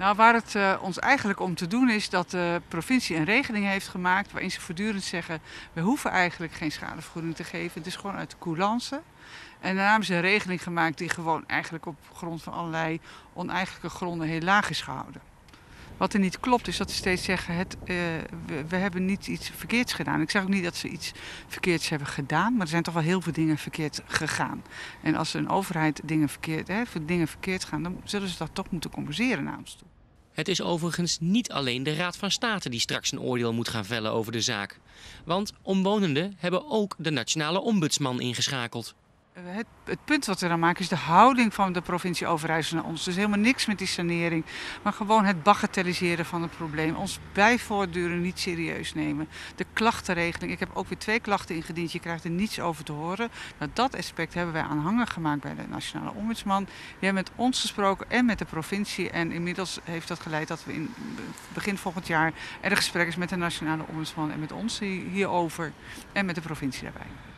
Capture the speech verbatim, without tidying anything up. Nou, waar het uh, ons eigenlijk om te doen is dat de provincie een regeling heeft gemaakt waarin ze voortdurend zeggen, we hoeven eigenlijk geen schadevergoeding te geven. Het is gewoon uit de coulance. En daarna hebben ze een regeling gemaakt die gewoon eigenlijk op grond van allerlei oneigenlijke gronden heel laag is gehouden. Wat er niet klopt is dat ze steeds zeggen, het, uh, we, we hebben niet iets verkeerds gedaan. Ik zeg ook niet dat ze iets verkeerds hebben gedaan, maar er zijn toch wel heel veel dingen verkeerd gegaan. En als een overheid dingen verkeerd, hè, dingen verkeerd gaan, dan zullen ze dat toch moeten compenseren naar ons toe. Het is overigens niet alleen de Raad van State die straks een oordeel moet gaan vellen over de zaak. Want omwonenden hebben ook de nationale ombudsman ingeschakeld. Het, het punt wat we dan maken is de houding van de provincie Overijssel naar ons. Dus helemaal niks met die sanering, maar gewoon het bagatelliseren van het probleem. Ons bij voortduren niet serieus nemen. De klachtenregeling, ik heb ook weer twee klachten ingediend, je krijgt er niets over te horen. Nou, dat aspect hebben wij aanhangig gemaakt bij de nationale ombudsman. Die hebben met ons gesproken en met de provincie. En inmiddels heeft dat geleid dat we in begin volgend jaar er een gesprek is met de nationale ombudsman en met ons hierover en met de provincie daarbij.